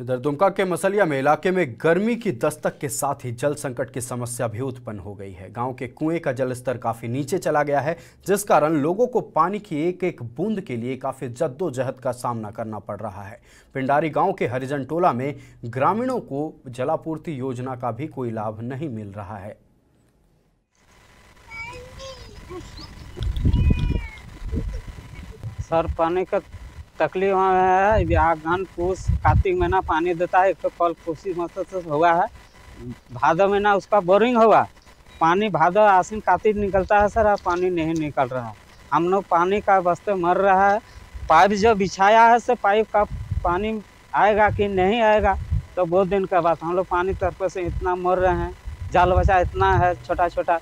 इधर दुमका के मसलिया में इलाके में गर्मी की दस्तक के साथ ही जल संकट की समस्या भी उत्पन्न हो गई है। गांव के कुएं का जल स्तर काफी नीचे चला गया है, जिस कारण लोगों को पानी की एक एक बूंद के लिए काफी जद्दोजहद का सामना करना पड़ रहा है। पिंडारी गांव के हरिजन टोला में ग्रामीणों को जलापूर्ति योजना का भी कोई लाभ नहीं मिल रहा है। सर पानी का तकलीफ है, अगहन पूस कार्तिक महीना पानी देता है, एक तो कल कोसी मत हुआ है, भादो महीना उसका बोरिंग हुआ, पानी भादो आसिन कार्तिक निकलता है सर, अब पानी नहीं निकल रहा है। हम लोग पानी का वास्ते मर रहा है। पाइप जो बिछाया है से पाइप का पानी आएगा कि नहीं आएगा तो बहुत दिन के बाद हम लोग पानी तरफ से इतना मर रहे हैं। जाल बचा इतना है छोटा छोटा।